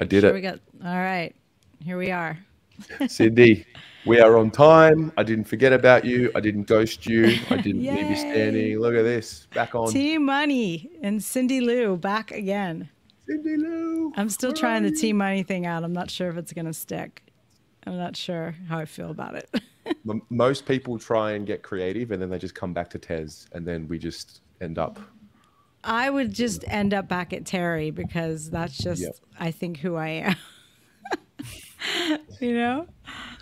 I did it. We got, all right. Here we are. Sydney, we are on time. I didn't forget about you. I didn't ghost you. I didn't leave you standing. Look at this. Back on. T Money and Cindy Lou back again. Cindy Lou. I'm still trying the T Money thing out. I'm not sure if it's going to stick. I'm not sure how I feel about it. Most people try and get creative and then they just come back to Tez and then we just end up. I would just end up back at Terry because that's just, I think, who I am. You know?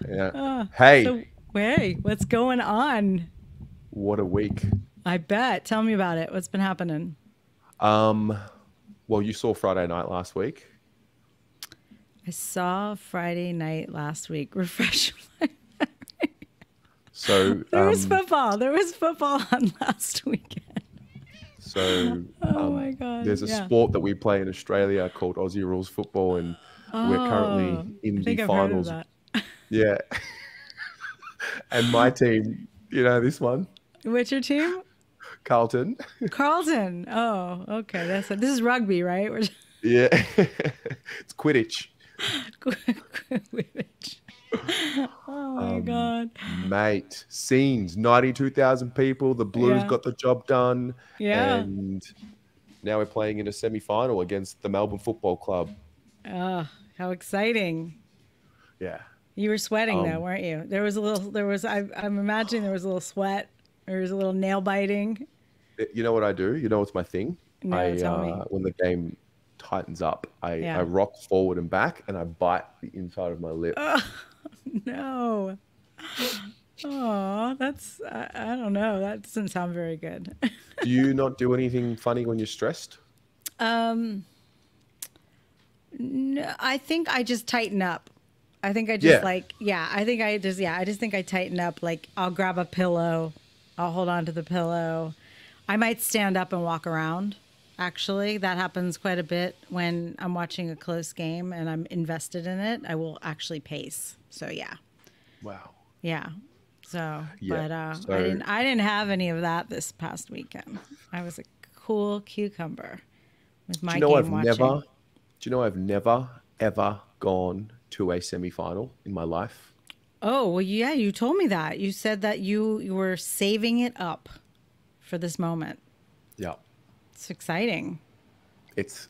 Yeah. Hey. So, hey, what's going on? What a week. I bet. Tell me about it. What's been happening? Well, you saw Friday night last week. I saw Friday night last week. Refresh my memory. So there was football. There was football on last weekend. So oh my God. There's a sport that we play in Australia called Aussie Rules Football, and we're currently in the finals. Yeah. And my team, you know this one? What's your team? Carlton. Carlton. Oh, okay. That's it. This is rugby, right? We're... Yeah. It's Quidditch. Quidditch. Oh my God. Mate, scenes, 92,000 people. The Blues got the job done. Yeah. And now we're playing in a semi-final against the Melbourne Football Club. Oh, how exciting. Yeah. You were sweating though, weren't you? There was a little, there was, I'm imagining there was a little sweat. There was a little nail biting. You know what I do? You know what's my thing? No, tell me. When the game tightens up, I rock forward and back and I bite the inside of my lip. Oh, no. Oh, that's, I don't know. That doesn't sound very good. Do you not do anything funny when you're stressed? No, I think I just tighten up. I think I just I just think I tighten up. Like I'll grab a pillow. I'll hold on to the pillow. I might stand up and walk around. Actually, that happens quite a bit when I'm watching a close game and I'm invested in it. I will actually pace. So yeah. Wow. Yeah. So, but so... I didn't have any of that this past weekend. I was a cool cucumber with my game watching. Do you know I've never, ever gone to a semi-final in my life? Oh, well, yeah, you told me that. You said that you were saving it up for this moment. Yeah. It's exciting. It's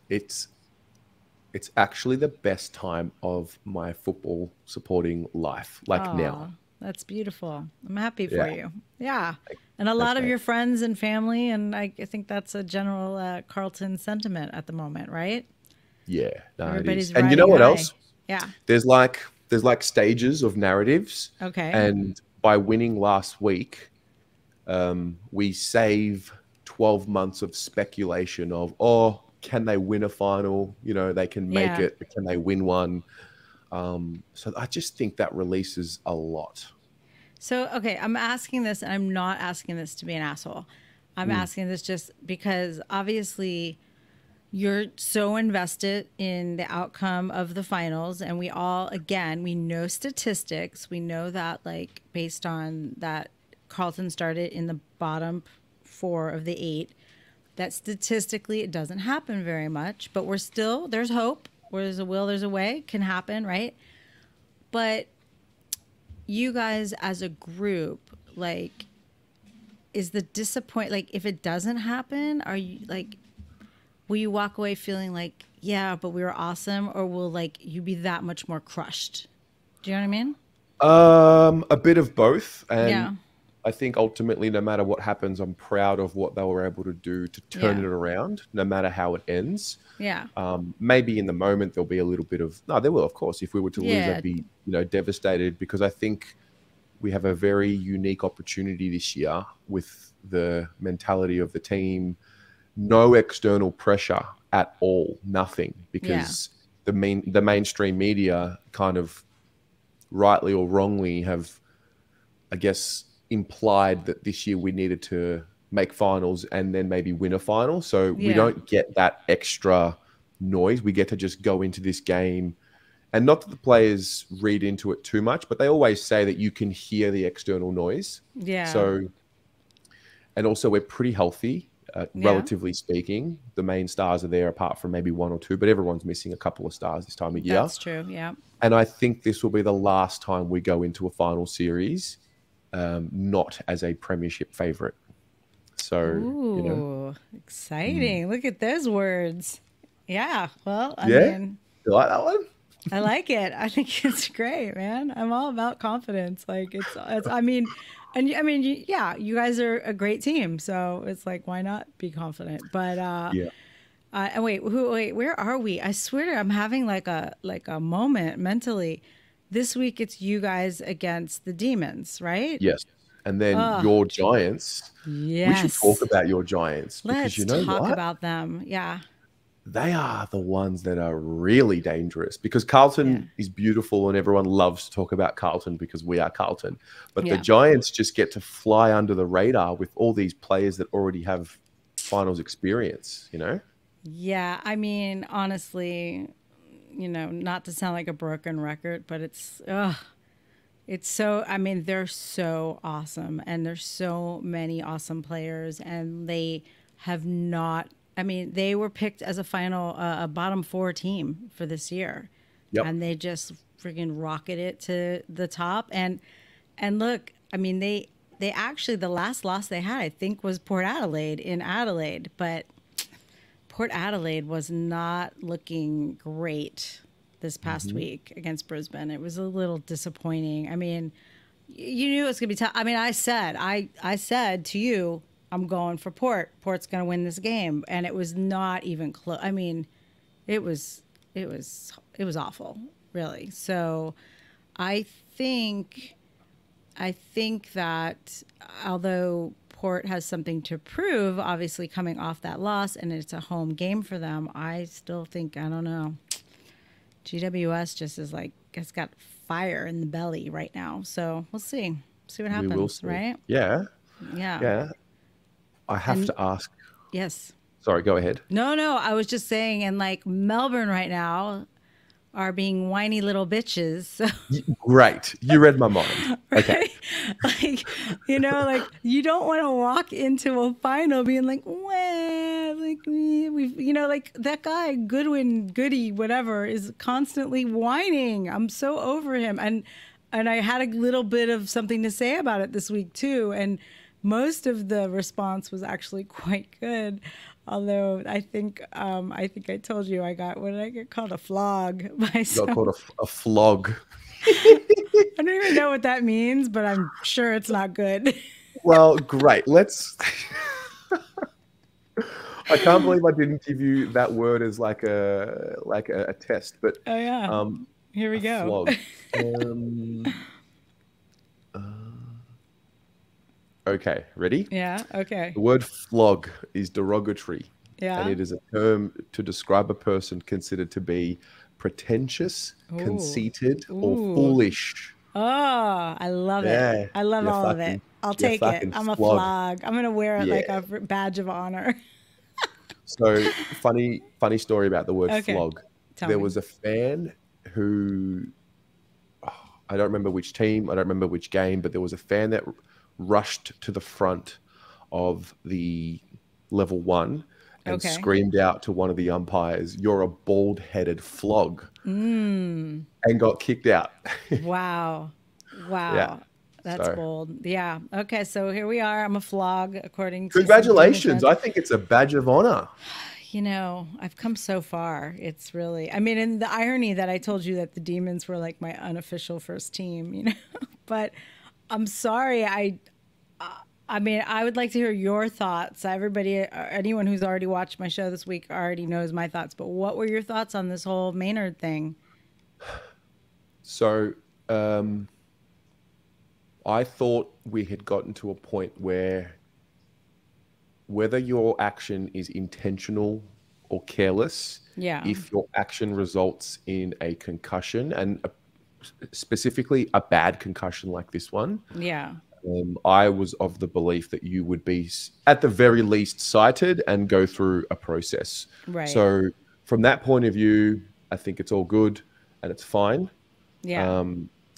actually the best time of my football supporting life, like now. That's beautiful. I'm happy for you. Yeah. And a lot of your friends and family, and I think that's a general Carlton sentiment at the moment, right? Yeah, no, everybody's and you know what else? Yeah, there's like stages of narratives. Okay, and by winning last week, we save 12 months of speculation of can they win a final? You know, they can make it. But can they win one? So I just think that releases a lot. So okay, I'm asking this, and I'm not asking this to be an asshole. I'm asking this just because obviously. You're so invested in the outcome of the finals, and we all, again, we know statistics. We know that, like, based on that Carlton started in the bottom 4 of the 8, that statistically it doesn't happen very much, but we're still, there's hope. Where there's a will, there's a way. It can happen, right? But you guys as a group, like, is the disappointment, like, if it doesn't happen, are you, like... Will you walk away feeling like, yeah, but we were awesome, or will like you be that much more crushed? Do you know what I mean? A bit of both. And I think ultimately, no matter what happens, I'm proud of what they were able to do to turn it around, no matter how it ends. Yeah. Maybe in the moment there'll be a little bit of there will, of course. If we were to lose, I'd be, you know, devastated, because I think we have a very unique opportunity this year with the mentality of the team. No external pressure at all, nothing, because the mainstream media kind of rightly or wrongly have, I guess, implied that this year we needed to make finals and then maybe win a final. So we don't get that extra noise. We get to just go into this game, and not that the players read into it too much, but they always say that you can hear the external noise. Yeah. So, and also we're pretty healthy. relatively speaking. The main stars are there apart from maybe one or two, but everyone's missing a couple of stars this time of year. That's true, yeah. And I think this will be the last time we go into a final series not as a premiership favourite. So, you know. Exciting. Look at those words. Yeah, well, I mean. You like that one? I like it. I think it's great, man. I'm all about confidence. Like it's I mean, and I mean, yeah, you guys are a great team. So it's like, why not be confident? But, and wait, where are we? I swear I'm having like a moment mentally. This week it's you guys against the Demons, right? Yes. And then your Giants. Yes. We should talk about your Giants. Let's because you know talk what? About them. Yeah. They are the ones that are really dangerous because Carlton is beautiful and everyone loves to talk about Carlton because we are Carlton. But the Giants just get to fly under the radar with all these players that already have finals experience, you know? Yeah, I mean, honestly, you know, not to sound like a broken record, but it's so, I mean, they're so awesome and there's so many awesome players and they have not, I mean, they were picked as a final, a bottom four team for this year, and they just freaking rocketed to the top. And look, I mean, they actually the last loss they had, I think, was Port Adelaide in Adelaide, but Port Adelaide was not looking great this past week against Brisbane. It was a little disappointing. I mean, you knew it was gonna be tough. I mean, I said to you, I'm going for Port. Port's going to win this game, and it was not even close. I mean, it was awful, really. So, I think that although Port has something to prove, obviously coming off that loss, and it's a home game for them, I still think I don't know. GWS just is like it's got fire in the belly right now. So we'll see what happens, we will see. Right? Yeah. Yeah. Yeah. I have to ask. Yes. Sorry, go ahead. No, I was just saying, and like Melbourne right now are being whiny little bitches. So. Great. You read my mind. Right? Okay. Like, you know, like you don't want to walk into a final being like, well, like we've, you know, like that guy, Goody, whatever, is constantly whining. I'm so over him. And I had a little bit of something to say about it this week too. And most of the response was actually quite good, although I think I told you I got called a flog. You got called a flog. I don't even know what that means, but I'm sure it's not good. Well, great. Let's. I can't believe I didn't give you that word as like a test, but oh yeah, here we go. Flog. Okay, ready? Yeah, okay. The word flog is derogatory. Yeah. And it is a term to describe a person considered to be pretentious, conceited, or foolish. Oh, I love it. I love all of it. I'll take it. I'm a flog. I'm going to wear it like a badge of honor. So, funny story about the word flog. There was a fan who, I don't remember which team, I don't remember which game, but there was a fan that rushed to the front of the level one and screamed out to one of the umpires, "You're a bald-headed flog," and got kicked out. Wow. Yeah. That's bold. Yeah. Okay. So here we are. I'm a flog, according to. Congratulations. I think it's a badge of honor. You know, I've come so far. It's really, I mean, and the irony that I told you that the Demons were like my unofficial first team, you know, but I'm sorry. I mean, I would like to hear your thoughts. Everybody, anyone who's already watched my show this week already knows my thoughts. But what were your thoughts on this whole Maynard thing? So, I thought we had gotten to a point where whether your action is intentional or careless, if your action results in a concussion and a specifically a bad concussion like this one, I was of the belief that you would be at the very least cited and go through a process. Right. So from that point of view, I think it's all good and it's fine. Yeah.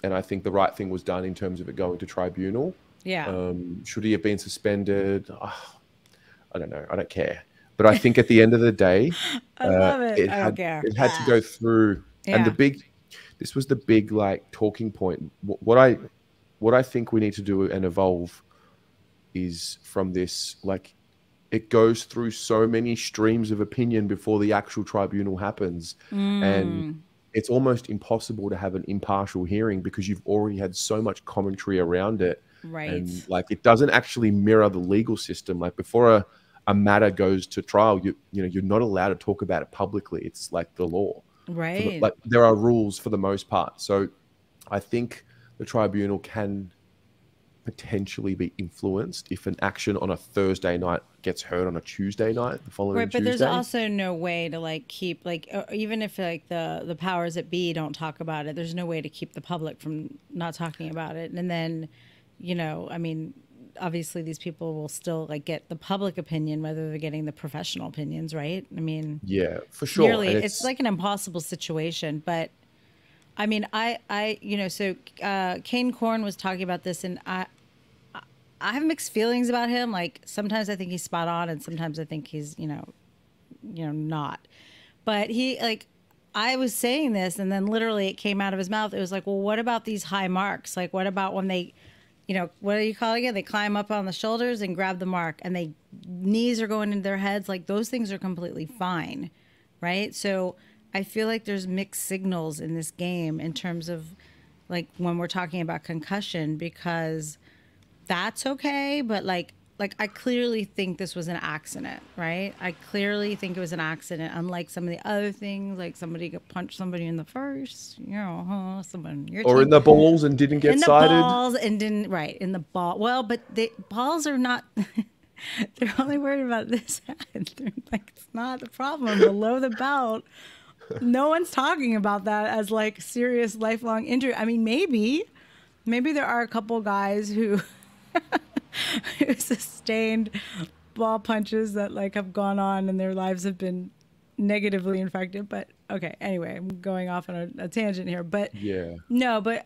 And I think the right thing was done in terms of it going to tribunal. Yeah. Should he have been suspended? I don't know. I don't care. But I think at the end of the day, it had to go through. Yeah. And the big, this was the big like talking point. What I think we need to do and evolve is from this, like, it goes through so many streams of opinion before the actual tribunal happens. Mm. And it's almost impossible to have an impartial hearing because you've already had so much commentary around it. Right. And like, it doesn't actually mirror the legal system. Like, before a matter goes to trial, you know, you're not allowed to talk about it publicly. It's like the law. Right. Like, there are rules for the most part. So I think the tribunal can potentially be influenced if an action on a Thursday night gets heard on a Tuesday night the following Tuesday. Right, but there's also no way to like keep, like, even if like the powers that be don't talk about it, there's no way to keep the public from not talking about it. And then, you know, I mean, obviously these people will still like get the public opinion, whether they're getting the professional opinions, right? I mean, yeah, for sure. Really, it's like an impossible situation, but I mean, I you know, so Kane Corn was talking about this, and I have mixed feelings about him. Like, sometimes I think he's spot on, and sometimes I think he's, you know, not. But he, like, I was saying this, and then literally it came out of his mouth. It was like, well, what about these high marks? Like, what about when they, you know, what are you calling it? They climb up on the shoulders and grab the mark, and they knees are going into their heads. Like, those things are completely fine, right? So I feel like there's mixed signals in this game in terms of, like, when we're talking about concussion, because that's okay, but like I clearly think this was an accident, right? I clearly think it was an accident, unlike some of the other things, like somebody could punch somebody in the face, you know, or in the balls and didn't get cited. In the balls and didn't, right, in the ball. Well, but the balls are not, they're only worried about this side. They're like, it's not the problem below the belt. No one's talking about that as like serious lifelong injury. I mean, maybe there are a couple guys who who sustained ball punches that like have gone on and their lives have been negatively infected. But okay, anyway, I'm going off on a tangent here, but yeah, no, but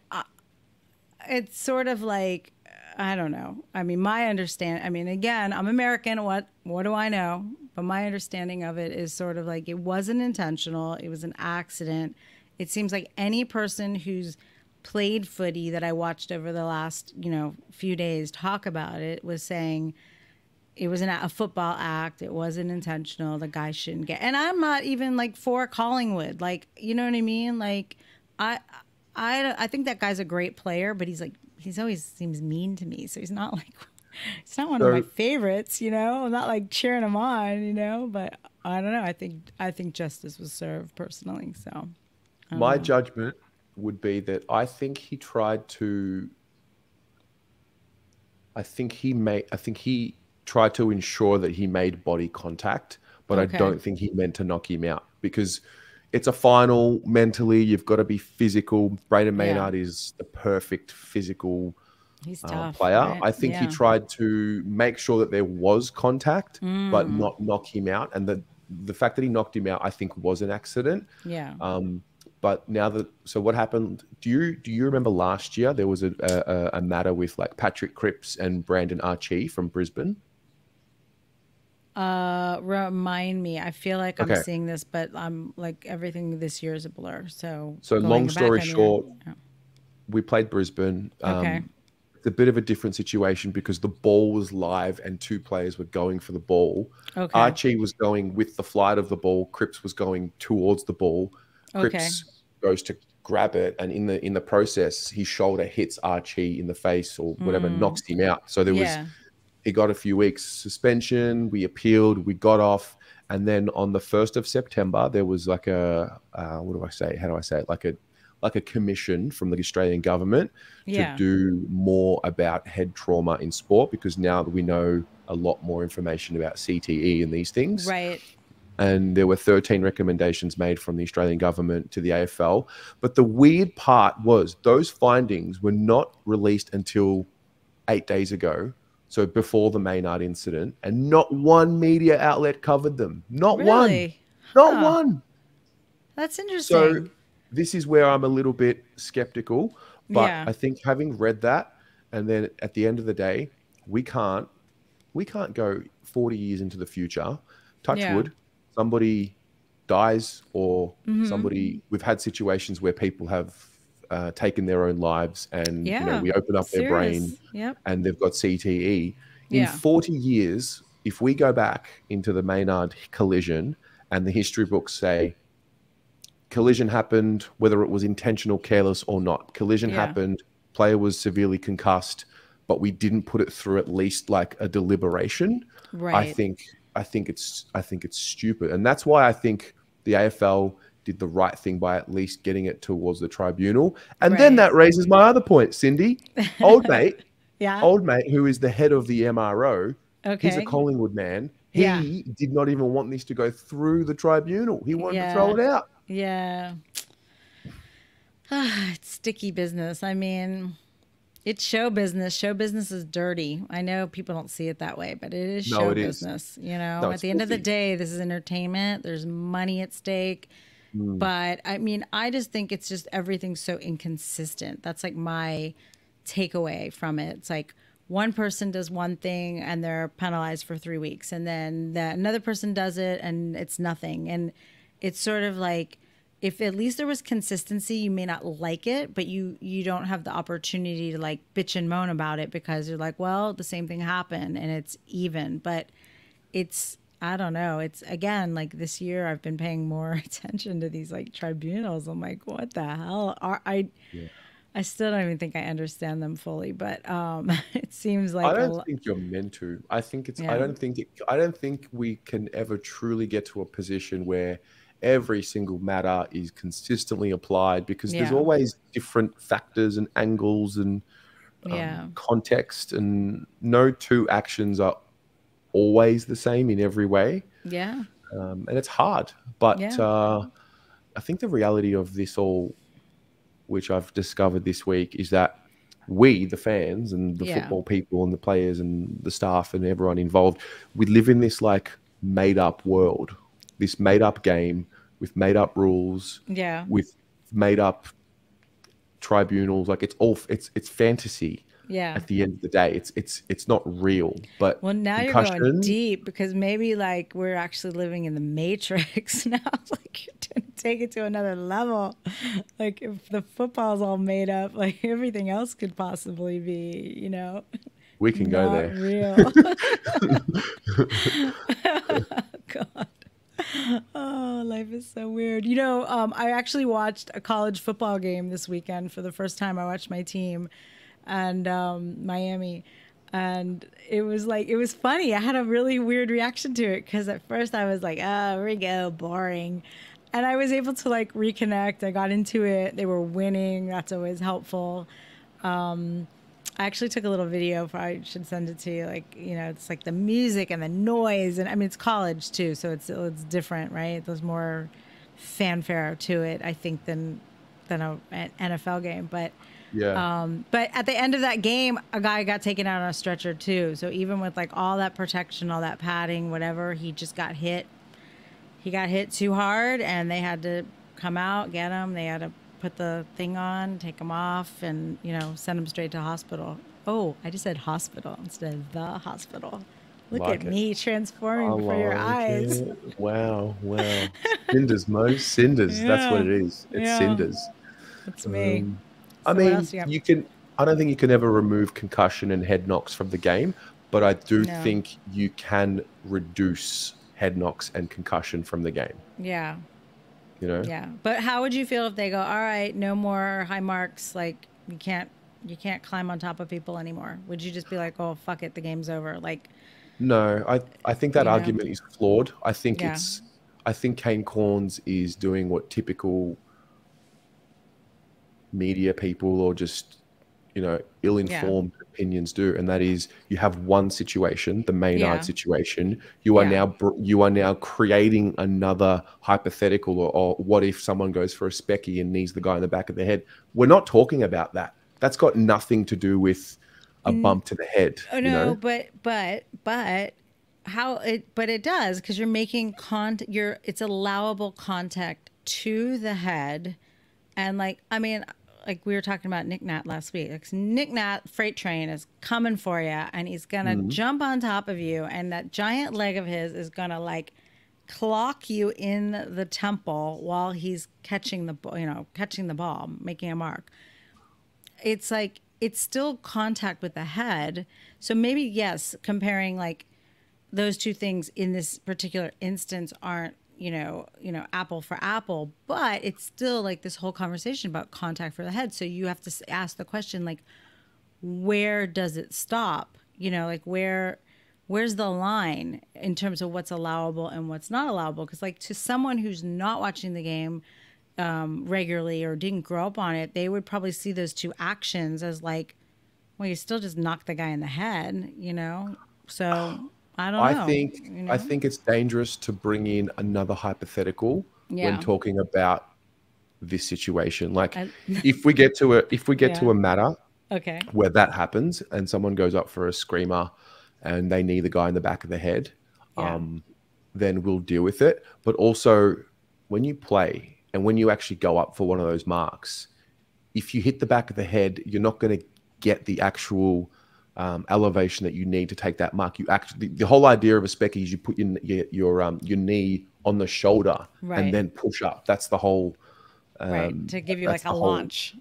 it's sort of like, I don't know. I mean, my understanding, I mean, again, I'm American. What do I know? But my understanding of it is sort of like, it wasn't intentional. It was an accident. It seems like any person who's played footy that I watched over the last, you know, few days talk about it was saying it was a football act. It wasn't intentional. The guy shouldn't get, and I'm not even like for Collingwood. Like, you know what I mean? Like I think that guy's a great player, but he's like, he's always seems mean to me. So he's not like, it's not one of my favorites, you know, I'm not like cheering him on, you know, but I don't know. I think justice was served personally. So my judgment would be that I think he tried to ensure that he made body contact, but okay. I don't think he meant to knock him out, because it's a final. Mentally, you've got to be physical. Brayden Maynard is the perfect physical player. Right? I think he tried to make sure that there was contact, but not knock him out. And the fact that he knocked him out, I think, was an accident. Yeah. But now that, so what happened, do you remember last year there was a matter with like Patrick Cripps and Brandon Archie from Brisbane? Remind me, I feel like I'm seeing this, but I'm like, everything this year is a blur. So long story short, we played Brisbane. It's a bit of a different situation because the ball was live and two players were going for the ball. Okay. Archie was going with the flight of the ball. Cripps was going towards the ball. Cripps goes to grab it, and in the process, his shoulder hits Archie in the face or whatever, knocks him out. So there was, he got a few weeks suspension. We appealed, we got off, and then on the 1st of September, there was like a what do I say? How do I say it? Like a commission from the Australian government to do more about head trauma in sport, because now that we know a lot more information about CTE and these things, right? And there were 13 recommendations made from the Australian government to the AFL. But the weird part was those findings were not released until 8 days ago, so before the Maynard incident, and not one media outlet covered them. Not really? One. Not one. That's interesting. So this is where I'm a little bit skeptical. But I think having read that, and then at the end of the day, we can't we can't go 40 years into the future. Touch wood, somebody dies, or somebody, we've had situations where people have taken their own lives, and you know, we open up their brain and they've got CTE. In 40 years, if we go back into the Maynard collision and the history books say collision happened, whether it was intentional, careless or not, collision happened, player was severely concussed, but we didn't put it through at least like a deliberation. Right. I think it's stupid. And that's why I think the AFL did the right thing by at least getting it towards the tribunal. And then that raises my other point, Cindy. Old mate, old mate, who is the head of the MRO, he's a Collingwood man. He did not even want this to go through the tribunal. He wanted to throw it out. Yeah. It's sticky business. I mean, it's show business. Show business is dirty. I know people don't see it that way, but it is show business. You know, at the end of the day, this is entertainment. There's money at stake. But I mean, I just think it's just everything's so inconsistent. That's like my takeaway from it. It's like one person does one thing and they're penalized for 3 weeks, and then another person does it and it's nothing. And it's sort of like, if at least there was consistency, you may not like it, but you don't have the opportunity to like bitch and moan about it, because you're like, well, the same thing happened and it's even. But it's, I don't know. It's, again, like this year I've been paying more attention to these like tribunals. I'm like, what the hell are I still don't even think I understand them fully, but it seems like I don't think you're meant to. I think it's I don't think we can ever truly get to a position where every single matter is consistently applied, because there's always different factors and angles and context, and no two actions are always the same in every way. And it's hard, but I think the reality of this all, which I've discovered this week, is that we, the fans and the football people and the players and the staff and everyone involved, we live in this like made up world, this made up game with made up rules, with made up tribunals. Like it's all, it's fantasy. At the end of the day, it's not real. But well, now you're going deep, because maybe like we're actually living in the Matrix now. Like you're gonna take it to another level. Like if the football's all made up, like everything else could possibly be, you know. We can go there. Real. Oh, God. Oh, life is so weird. You know, I actually watched a college football game this weekend for the first time. I watched my team and Miami, and it was like, it was funny. I had a really weird reaction to it, because at first I was like, oh, here we go, boring, and I was able to like reconnect. I got into it. They were winning. That's always helpful. I actually took a little video for, I should send it to you, like, you know, it's like the music and the noise, and I mean, it's college too, so it's different, right? There's more fanfare to it, I think, than an NFL game. But yeah. But at the end of that game, a guy got taken out on a stretcher too. So even with like all that protection, all that padding, whatever, he just got hit. He got hit too hard, and they had to come out, get him. They had to put the thing on, take him off, and, you know, send him straight to hospital. Oh, I just said hospital instead of the hospital. Look like at it. Me transforming before your eyes. It. Wow, wow. Cinders, Mo. Cinders. Yeah. That's what it is. It's cinders. That's me. So I mean, you can, I don't think you can ever remove concussion and head knocks from the game, but I do think you can reduce head knocks and concussion from the game. Yeah. You know? Yeah. But how would you feel if they go, all right, no more high marks, like you can't climb on top of people anymore? Would you just be like, oh, fuck it, the game's over? Like, no, I think that argument is flawed. I think I think Kane Corns is doing what typical media people, or just, you know, ill-informed opinions do, and that is, you have one situation, the Maynard situation, you are now creating another hypothetical, or what if someone goes for a specky and knees the guy in the back of the head? We're not talking about that. That's got nothing to do with a bump to the head. Oh, no, you know? but how it, but it does, because you're making it's allowable contact to the head. And like, I mean, like we were talking about Nick Nat last week. Like, Nick Nat freight train is coming for you, and he's going to jump on top of you, and that giant leg of his is going to, like, clock you in the temple while he's catching the, you know, catching the ball, making a mark. It's like, it's still contact with the head. So maybe, yes, comparing, like, those two things in this particular instance aren't, you know, apple for apple, but it's still like this whole conversation about contact for the head. So you have to ask the question, like, where does it stop? You know, like, where's the line in terms of what's allowable and what's not allowable? Because, like, to someone who's not watching the game regularly or didn't grow up on it, they would probably see those two actions as, like, well, you still just knocked the guy in the head, you know? So I don't know. I think it's dangerous to bring in another hypothetical when talking about this situation. Like, if we get to a matter where that happens and someone goes up for a screamer and they knee the guy in the back of the head, then we'll deal with it. But also, when you play and when you actually go up for one of those marks, if you hit the back of the head, you're not going to get the actual elevation that you need to take that mark. You actually, the whole idea of a spec is you put your knee on the shoulder and then push up. That's the whole to give you like a launch.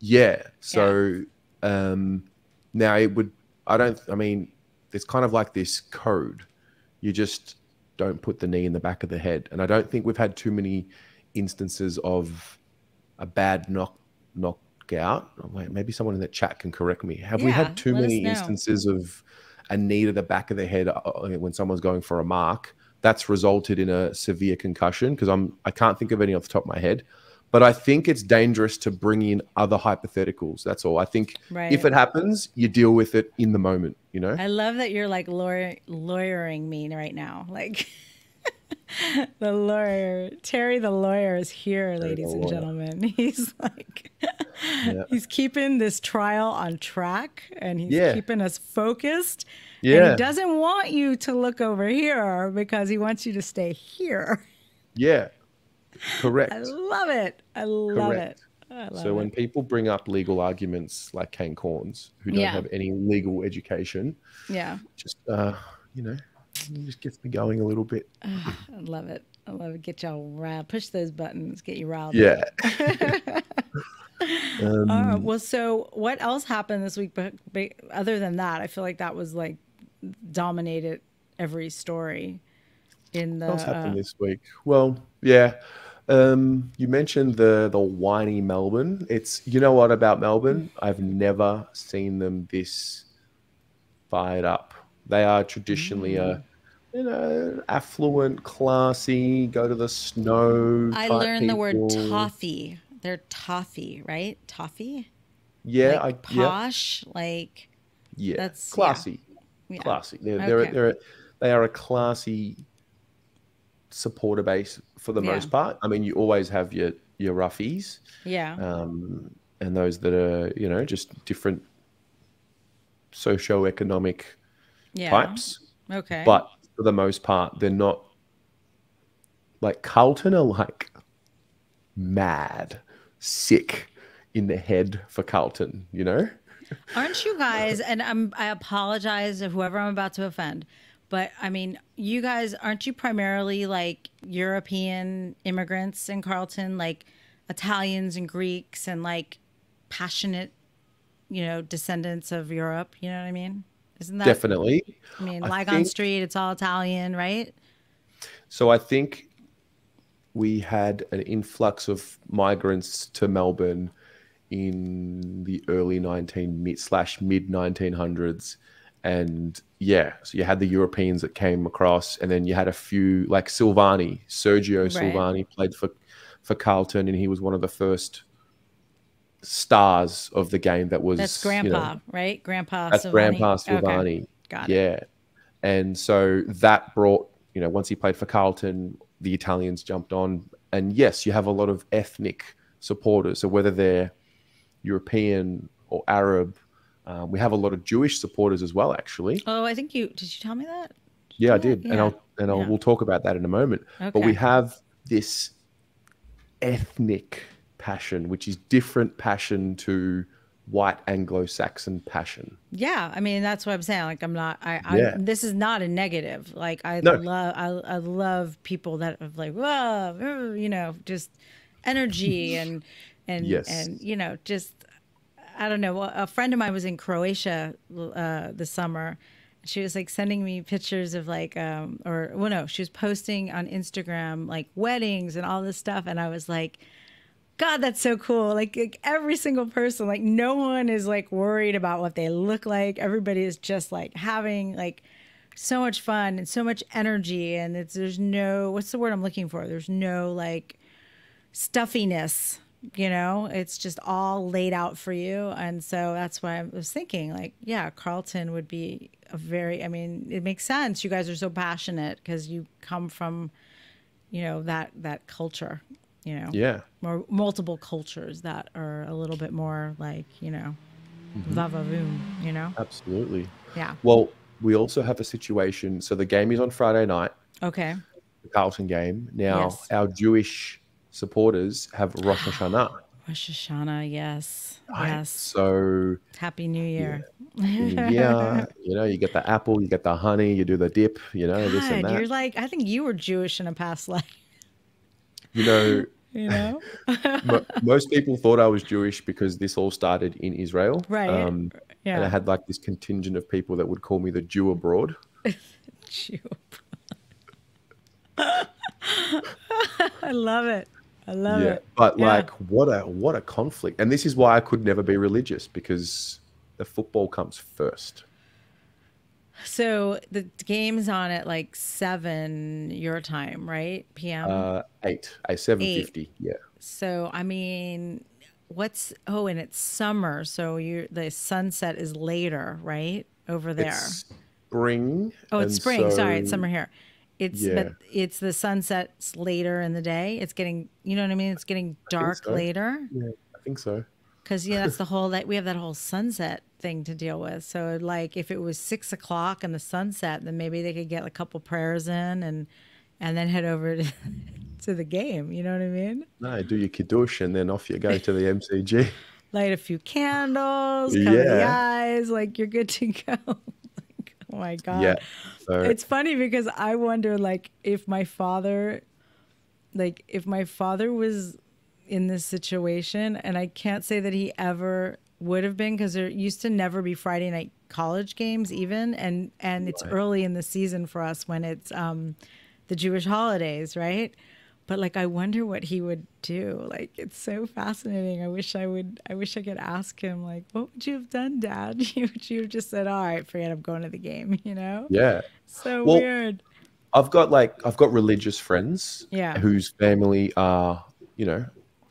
Yeah. So now it would. I mean, it's kind of like this code. You just don't put the knee in the back of the head. And I don't think we've had too many instances of a bad knock out. Wait, maybe someone in the chat can correct me. Have we had too many instances of a knee to the back of the head when someone's going for a mark that's resulted in a severe concussion? Because I can't think of any off the top of my head, but I think it's dangerous to bring in other hypotheticals. That's all. I think if it happens, you deal with it in the moment, you know? I love that you're like lawyering me right now. Like the lawyer, Terry the lawyer, is here, ladies and gentlemen. He's like, he's keeping this trial on track, and he's keeping us focused. Yeah. And he doesn't want you to look over here because he wants you to stay here. Yeah, correct. I love it. I love it. I love it. When people bring up legal arguments like Kane Corns, who don't have any legal education, just, you know, it just gets me going a little bit. I love it. I love it. Get y'all riled. Push those buttons. Get you riled. Yeah. Well, so what else happened this week? But other than that, I feel like that was like dominated every story in the. What else happened this week? Well, yeah. You mentioned the whiny Melbourne. It's, you know what about Melbourne? I've never seen them this fired up. They are traditionally a, you know, affluent, classy, go to the snow. I learned the word toffee. They're toffee, right? Toffee? Yeah. Like posh, like. Yeah. That's classy. Yeah. Classy. They are a classy supporter base for the most part. I mean, you always have your roughies. Yeah. And those that are, you know, just different socioeconomic types. Okay. But for the most part, they're not like Carlton are like mad, sick in the head for Carlton, you know? Aren't you guys, and I apologize to whoever I'm about to offend, but I mean, you guys, aren't you primarily like European immigrants in Carlton, like Italians and Greeks and like passionate, you know, descendants of Europe? You know what I mean? Isn't that, definitely. I mean, Lygon Street, it's all Italian, right? So I think we had an influx of migrants to Melbourne in the early mid 1900s. And yeah, so you had the Europeans that came across, and then you had a few like Silvani, Sergio Silvani played for Carlton, and he was one of the first stars of the game. That was, that's grandpa, you know, right? Grandpa, that's Silvani. Grandpa Silvani. Okay. Got it. Yeah. And so that brought, you know, once he played for Carlton, the Italians jumped on. And yes, you have a lot of ethnic supporters. So whether they're European or Arab, we have a lot of Jewish supporters as well, actually. Oh, I think did you tell me that? Yeah, I did. Yeah. And we'll talk about that in a moment. Okay. But we have this ethnic passion, which is different passion to white Anglo-Saxon passion. Yeah, I mean, that's what I'm saying. Like, I'm not, this is not a negative. Like, I love people that have like, whoa, you know, just energy and you know, just, I don't know. A friend of mine was in Croatia this summer. She was like sending me pictures of like, she was posting on Instagram like weddings and all this stuff. And I was like, God, that's so cool. Like every single person, like no one is like worried about what they look like. Everybody is just like having like so much fun and so much energy. And it's, there's no, what's the word I'm looking for? There's no like stuffiness, you know, it's just all laid out for you. And so that's why I was thinking like, yeah, Carlton would be a very, I mean, it makes sense. You guys are so passionate because you come from, you know, that culture. You know, more multiple cultures that are a little bit more like, you know, vavavoom, you know? Absolutely. Yeah. Well, we also have a situation. So the game is on Friday night. Okay. The Carlton game. Now, our Jewish supporters have Rosh Hashanah. Rosh Hashanah, yes. Right. Yes. So Happy New Year. Yeah. You know, you get the apple, you get the honey, you do the dip, you know, God, this and that. You're like, I think you were Jewish in a past life. You know, most people thought I was Jewish because this all started in Israel. Right. Yeah. And I had like this contingent of people that would call me the Jew abroad. Jew abroad. I love it. I love it. But like, what a conflict. And this is why I could never be religious, because the football comes first. So the game's on at like 7 your time, right? PM? 7:50. Yeah. So, I mean, and it's summer. So the sunset is later, right? Over there. It's spring. Oh, it's spring. So, sorry. It's summer here. But it's the sunset's later in the day. It's getting, you know what I mean? It's getting dark later. Yeah, I think so. Because that's the whole, like, we have that whole sunset thing to deal with. So like if it was 6 o'clock and the sunset, then maybe they could get a couple prayers in and then head over to the game. You know what I mean? No, do your kiddush and then off you go to the MCG. Light a few candles, cover the eyes, like you're good to go. Like, oh my God. Yeah. So, it's funny because I wonder like if my father was in this situation, and I can't say that he ever would have been, because there used to never be Friday night college games even, and it's early in the season for us when it's the Jewish holidays, right? But like I wonder what he would do. Like it's so fascinating. I wish I could ask him like, what would you have done, Dad? Would you have just said, all right, forget, I'm going to the game, you know? Yeah. So weird. I've got religious friends whose family are, you know,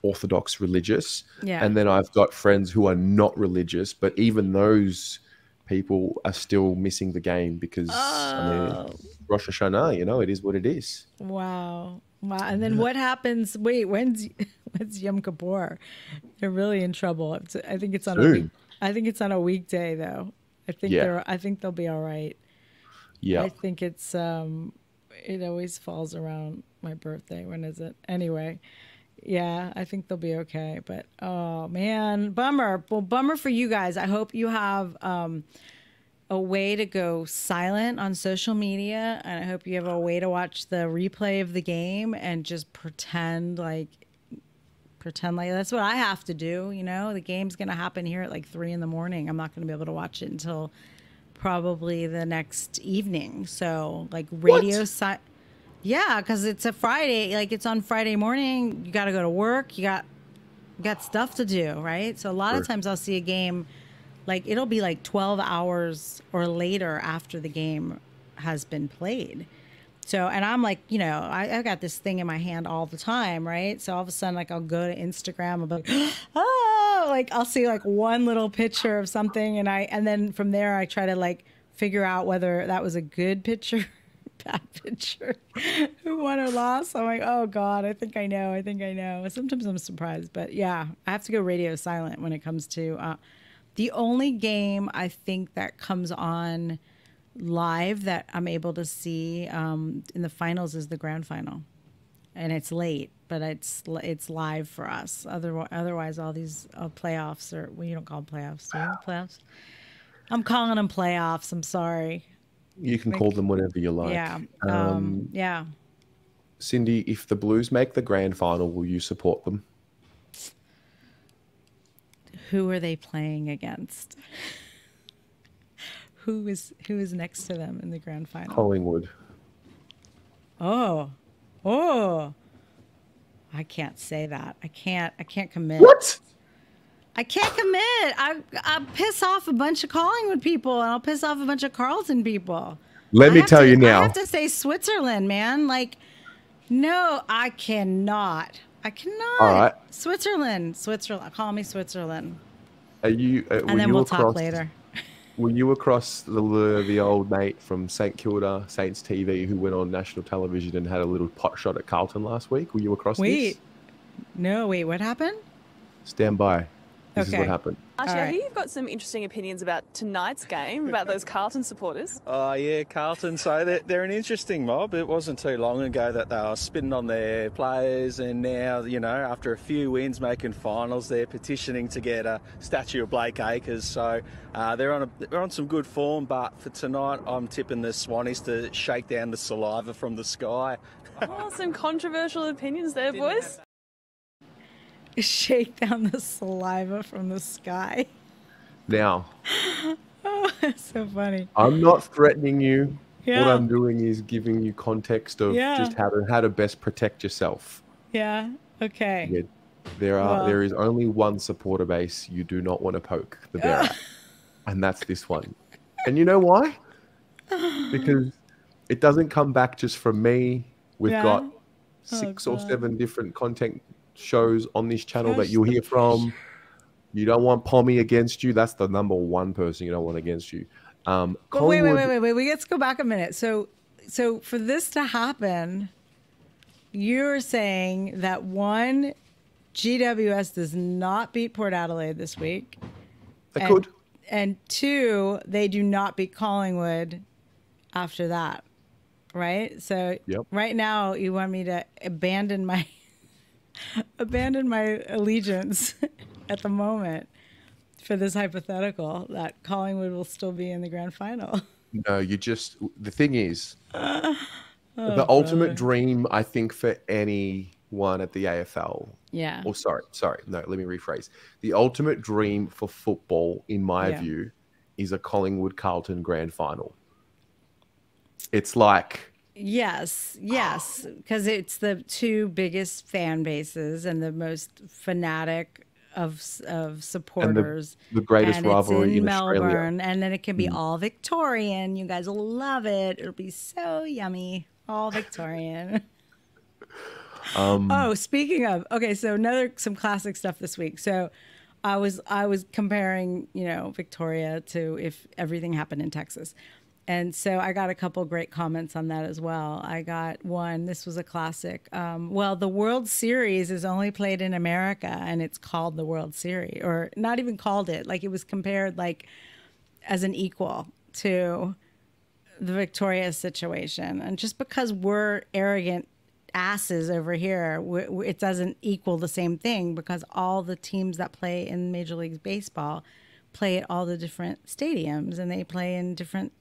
Orthodox religious, and then I've got friends who are not religious, but even those people are still missing the game because I mean, Rosh Hashanah, you know, it is what it is. Wow. And then what happens? Wait, when's Yom Kippur? They're really in trouble. I think it's on Soon. I think it's on a weekday though. I think they'll be all right. Yeah, I think it's it always falls around my birthday. When is it? Anyway. Yeah, I think they'll be okay, but oh man, bummer. Well, bummer for you guys. I hope you have a way to go silent on social media, and I hope you have a way to watch the replay of the game and just pretend like that's what I have to do. You know, the game's gonna happen here at like 3 in the morning. I'm not gonna be able to watch it until probably the next evening. So like radio silent. Yeah, because it's a Friday, like it's on Friday morning. You got to go to work. You got stuff to do, right? So a lot of times I'll see a game, like it'll be like 12 hours or later after the game has been played. So, and I'm like, you know, I got this thing in my hand all the time, right? So all of a sudden, like I'll go to Instagram, I'll be like, oh, like I'll see like one little picture of something, and then from there I try to like figure out whether that was a good picture. Bad picture, who won or lost. I'm like, oh God, I think I know. Sometimes I'm surprised, but yeah, I have to go radio silent when it comes to the only game I think that comes on live that I'm able to see in the finals is the grand final, and it's late, but it's live for us. Otherwise, all these playoffs are, well, you don't call them playoffs, do you? Playoffs? I'm calling them playoffs. I'm sorry. You can call them whatever you like. Yeah. Yeah. Cindy, if the Blues make the grand final, will you support them? Who are they playing against? Who is next to them in the grand final? Collingwood. Oh, I can't say that. I can't commit. What? I can't commit. I'll piss off a bunch of Collingwood people, and I'll piss off a bunch of Carlton people. Let me tell you now. I have to say Switzerland, man. Like, no, I cannot. All right. Switzerland. Call me Switzerland. Are you? And then we'll talk later. Were you across the old mate from St Kilda Saints TV who went on national television and had a little pot shot at Carlton last week? Were you across this? No, wait, what happened? Stand by. This is what happened. Actually, I hear you've got some interesting opinions about tonight's game, about those Carlton supporters. Oh, yeah, Carlton. So they're an interesting mob. It wasn't too long ago that they were spitting on their players, and now, you know, after a few wins making finals, they're petitioning to get a statue of Blake Acres. So they're on some good form, but for tonight, I'm tipping the Swannies to shake down the saliva from the sky. Oh, some controversial opinions there, boys. Shake down the saliva from the sky. Now, oh, that's so funny. I'm not threatening you. Yeah. What I'm doing is giving you context of just how to best protect yourself. Yeah. Okay. Yeah. There is only one supporter base you do not want to poke the bear at, and that's this one. And you know why? Because it doesn't come back just from me. We've got six or seven different content shows on this channel that you'll hear from. You don't want Pommy against you. That's the #1 person you don't want against you. Wait, let's go back a minute. So for this to happen, you're saying that one, GWS does not beat Port Adelaide this week. They could. And two, they do not beat Collingwood after that, right? So right now you want me to abandon my allegiance at the moment for this hypothetical that Collingwood will still be in the grand final. No, you just, the thing is, the ultimate dream, I think, for anyone at the AFL. Yeah. Or sorry. No, let me rephrase. The ultimate dream for football, in my view, is a Collingwood-Carlton grand final. It's like, yes, because it's the two biggest fan bases and the most fanatic of supporters. And the greatest rivalry in Melbourne, Australia. And then it can be all Victorian. You guys will love it. It'll be so yummy, all Victorian. Oh, speaking of, okay, so some classic stuff this week. So I was comparing, you know, Victoria to if everything happened in Texas. And so I got a couple great comments on that as well. I got one. This was a classic. Well, the World Series is only played in America, and it's called the World Series, or not even called it. Like, it was compared like as an equal to the Victoria situation. And just because we're arrogant asses over here, it doesn't equal the same thing, because all the teams that play in Major League Baseball play at all the different stadiums, and they play in different,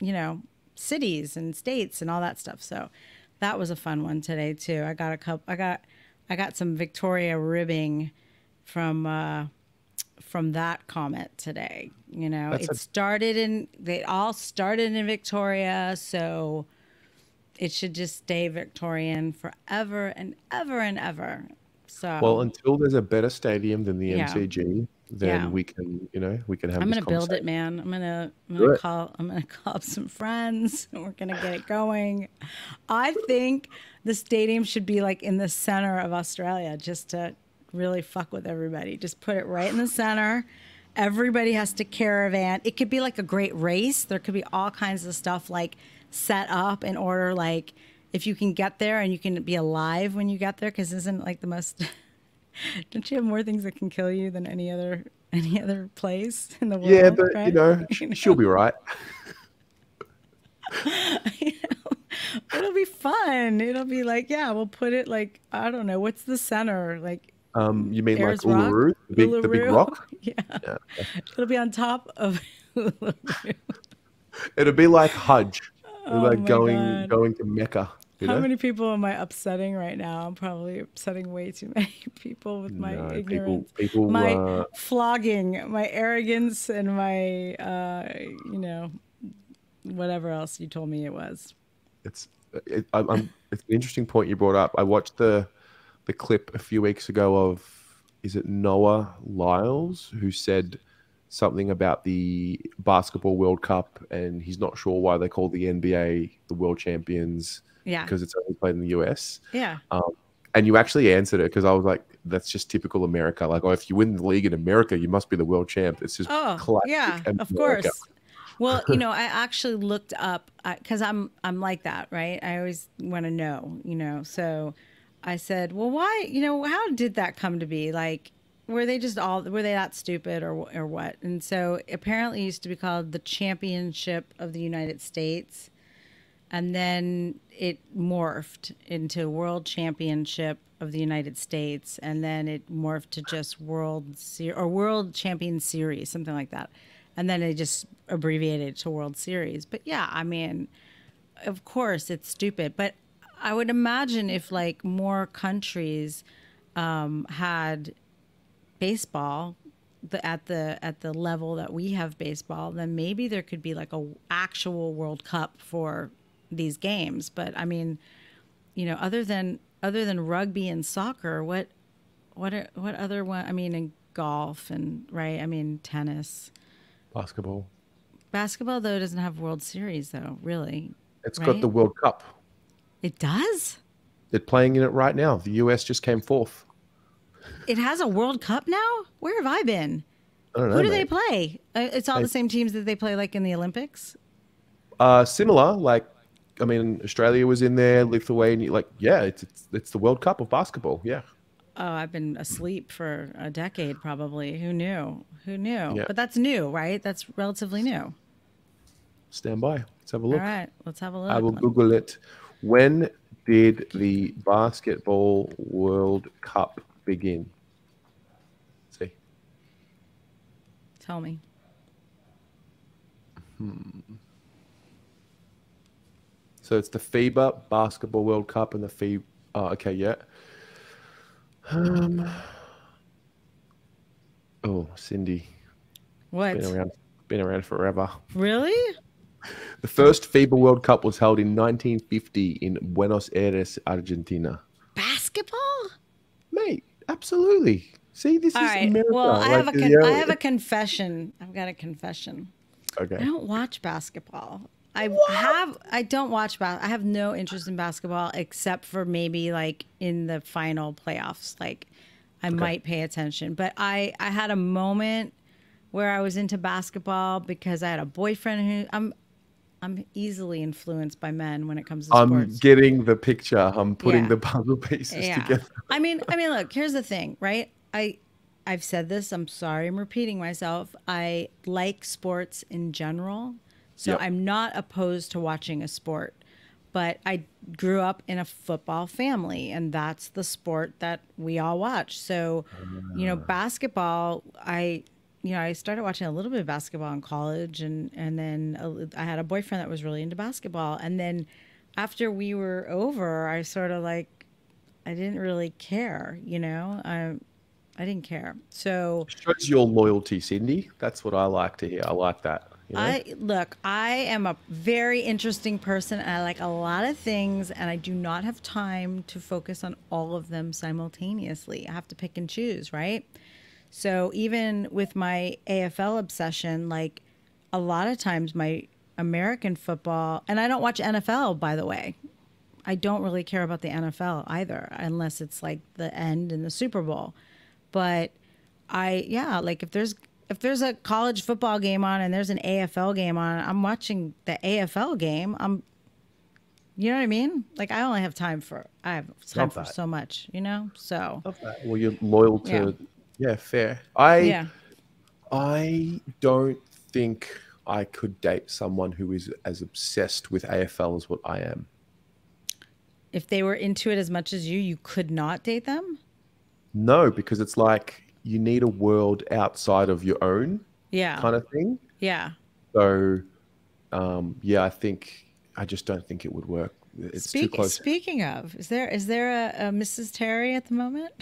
you know, cities and states and all that stuff. So that was a fun one today too. I got a couple. I got some Victoria ribbing from that comment today. You know, they all started in Victoria, so it should just stay Victorian forever and ever and ever. So, well, until there's a better stadium than the MCG, then we can, you know, we can have. I'm gonna build it, man. I'm gonna call up some friends, and we're gonna get it going. I think the stadium should be like in the center of Australia, just to really fuck with everybody. Just put it right in the center. Everybody has to caravan. It could be like a great race. There could be all kinds of stuff like set up in order, like if you can get there and you can be alive when you get there, because isn't like the most. Don't you have more things that can kill you than any other place in the world? Yeah, but right? You know, she'll be right. You know, It'll be fun. It'll be like, yeah, we'll put it like, I don't know, what's the center? Like, you mean like Uluru, the big rock? Yeah. It'll be on top of Uluru. It'll be like Hajj. Oh, like going to Mecca. How many people am I upsetting right now? I'm probably upsetting way too many people with my ignorance, my flogging, my arrogance, and my, you know, whatever else you told me it was. It's an interesting point you brought up. I watched the clip a few weeks ago of, is it Noah Lyles, who said something about the Basketball World Cup, and he's not sure why they call the NBA the world champions. Yeah, because it's only played in the US. Yeah. And you actually answered it, because I was like, that's just typical America. Like, oh, if you win the league in America, you must be the world champ. It's just, oh, classic. Yeah, America. Of course. Well, you know, I actually looked up, because I'm like that, right? I always want to know, you know. So I said, well, why, you know, how did that come to be? Like, were they that stupid or what? And so apparently it used to be called the Championship of the United States. And then it morphed into World Championship of the United States. And then it morphed to just World Champion Series, something like that. And then they just abbreviated to World Series. But yeah, I mean, of course it's stupid. But I would imagine if like more countries had baseball at the level that we have baseball, then maybe there could be like a actual World Cup for these games. But I mean, you know, other than rugby and soccer, what other one? I mean, in golf and right, I mean, tennis, basketball though doesn't have World Series though, really. It's right? Got the World Cup. It does. They're playing in it right now. The US just came fourth. It has a World Cup now? Where have I been? I don't know. Who do they play? It's all the same teams that they play like in the Olympics. Similar, like, I mean, Australia was in there, Lithuania, like, yeah, it's the World Cup of basketball, yeah. Oh, I've been asleep for a decade probably. Who knew? Who knew? Yeah. But that's new, right? That's relatively new. Stand by. Let's have a look. All right, let's have a look. I will Google it. When did the Basketball World Cup begin? Let's see. Tell me. So it's the FIBA Basketball World Cup and the FIBA. Oh, okay, yeah. Oh, Cindy. What? Been around forever. Really? The first FIBA World Cup was held in 1950 in Buenos Aires, Argentina. Basketball? Mate, absolutely. See, this is America. Well, I have a confession. I've got a confession. Okay. I don't watch basketball. I don't watch basketball. I have no interest in basketball except for maybe like in the final playoffs. Like I might pay attention, but I had a moment where I was into basketball because I had a boyfriend who I'm easily influenced by men when it comes to sports. I'm getting the picture. I'm putting the puzzle pieces together. I mean, look, here's the thing, right? I've said this. I'm sorry. I'm repeating myself. I like sports in general. So I'm not opposed to watching a sport, but I grew up in a football family, and that's the sport that we all watch. So, you know, basketball, I started watching a little bit of basketball in college, and then I had a boyfriend that was really into basketball. And then after we were over, I sort of like, I didn't really care, you know, I didn't care. So it shows your loyalty, Cindy. That's what I like to hear. I like that. You know? I am a very interesting person, and I like a lot of things, and I do not have time to focus on all of them simultaneously. I have to pick and choose, right? So even with my AFL obsession, like a lot of times my American football, and I don't watch NFL, by the way. I don't really care about the NFL either, unless it's like the end in the Super Bowl. But like if there's a college football game on and there's an AFL game on, I'm watching the AFL game. You know what I mean? Like I only have time for, I have time for so much, you know? So. Love that. Well, you're loyal to, yeah fair. I don't think I could date someone who is as obsessed with AFL as what I am. if they were into it as much as you, you could not date them? No, because it's like you need a world outside of your own, yeah, kind of thing. Yeah. So, yeah, I think I just don't think it would work. It's too close. Speaking of, is there a Mrs. Terry at the moment?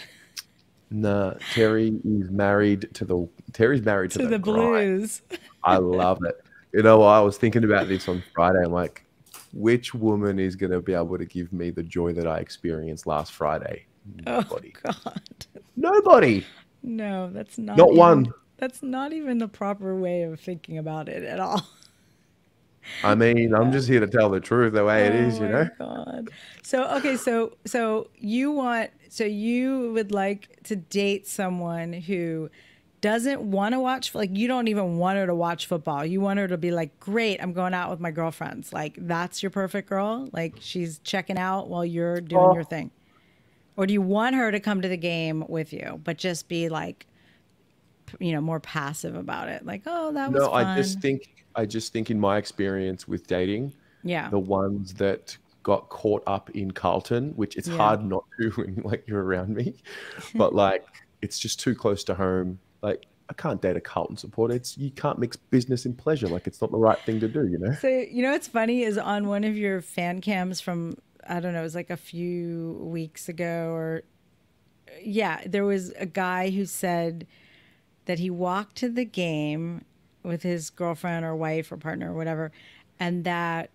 No, Terry is married to the Terry's married to the blues. I love it. You know, I was thinking about this on Friday. I'm like, which woman is going to be able to give me the joy that I experienced last Friday? Nobody. Oh, God. Nobody. No, that's not even one. That's not even the proper way of thinking about it at all. I mean, yeah. I'm just here to tell the truth the way it is, you know? God. So, okay. So you would like to date someone who doesn't want to watch, like you don't even want her to watch football. You want her to be like, great, I'm going out with my girlfriends. Like that's your perfect girl. Like she's checking out while you're doing your thing. Or do you want her to come to the game with you, but just be like, you know, more passive about it? Like, oh, that was fun. No, I just think in my experience with dating, yeah, the ones that got caught up in Carlton, which it's hard not to when like you're around me, but like it's just too close to home. Like I can't date a Carlton supporter. You can't mix business and pleasure. Like it's not the right thing to do, you know? So, you know, what's funny is on one of your fan cams from, I don't know, it was like a few weeks ago or there was a guy who said that he walked to the game with his girlfriend or wife or partner or whatever, and that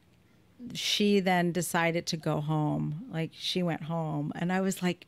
she then decided to go home. Like she went home, and I was like,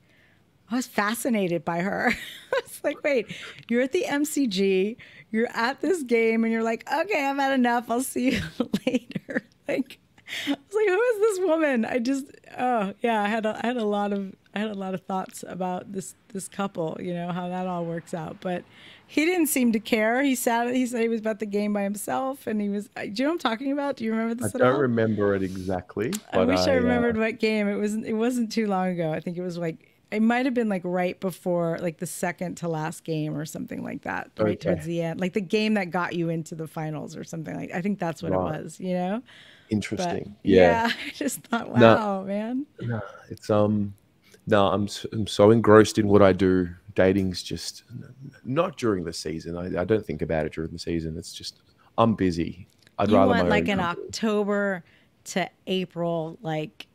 I was fascinated by her. I was like, wait, you're at the MCG, you're at this game, and you're like, okay, I've had enough, I'll see you later. Like I was like, who is this woman? I just, oh yeah, I had a lot of thoughts about this couple, you know, how that all works out. But he didn't seem to care. He said he was about the game by himself, and he was, do you know what I'm talking about? Do you remember this at all? I don't remember it exactly. But I wish I remembered what game. It wasn't too long ago. I think it was like, it might've been like right before like the second to last game or something like that, right towards the end, like the game that got you into the finals or something like, I think that's what it was, you know? Interesting. But, yeah. I just thought, wow, man. No, it's, no, I'm so engrossed in what I do. Dating's just not during the season. I don't think about it during the season. It's just, I'm busy. I'd rather want like an October to April, like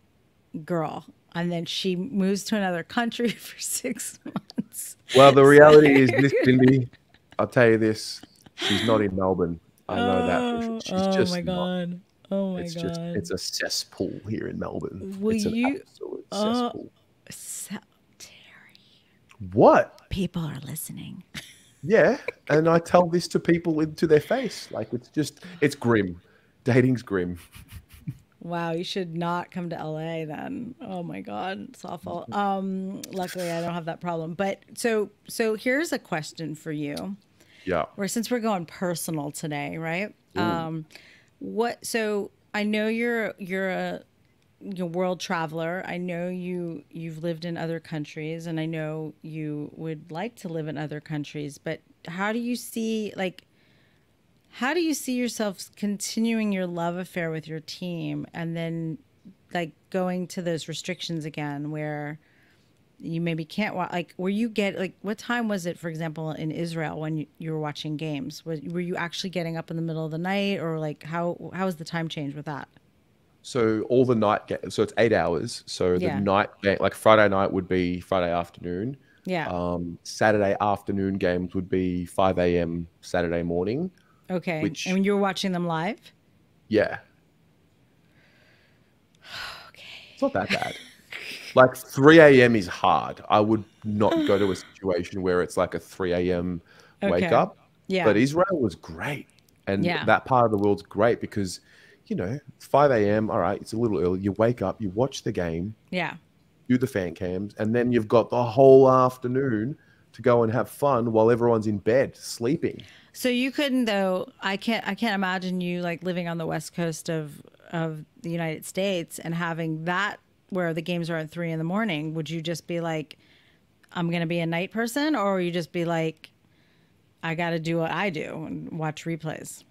girl. And then she moves to another country for 6 months. Well, the reality is this, Cindy, I'll tell you this. She's not in Melbourne. I know that for sure. She's just my God. Not. Oh my God. Just, it's a cesspool here in Melbourne. It's an absolute cesspool. So, Terry. What? People are listening. Yeah. And I tell this to people into their face. Like it's just, it's grim. Dating's grim. Wow, you should not come to LA then. Oh my God, it's awful. Luckily, I don't have that problem. But so here's a question for you. Yeah. Since we're going personal today, right? So I know you're a world traveler. I know you've lived in other countries, and I know you would like to live in other countries. But how do you see yourself continuing your love affair with your team and then like going to those restrictions again where you maybe can't watch, like where you get, like what time was it, for example, in Israel when you were watching games? Were you actually getting up in the middle of the night, or like how was the time change with that? So all the night, so it's 8 hours. So the night, like Friday night would be Friday afternoon. Yeah. Saturday afternoon games would be 5 a.m. Saturday morning. Okay. And you're watching them live? Yeah. Okay. It's not that bad. Like 3 a.m. is hard. I would not go to a situation where it's like a 3 a.m. wake up. Yeah. But Israel was great. And that part of the world's great because, you know, 5 a.m., all right, it's a little early. You wake up, you watch the game. Yeah. Do the fan cams. And then you've got the whole afternoon to go and have fun while everyone's in bed sleeping. So you couldn't, though. I can't imagine you like living on the West Coast of the United States and having that where the games are at 3 in the morning. Would you just be like, I'm going to be a night person? Or would you just be like, I got to do what I do and watch replays?